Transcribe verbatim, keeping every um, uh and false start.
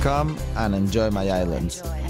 Come and enjoy my islands. Enjoy.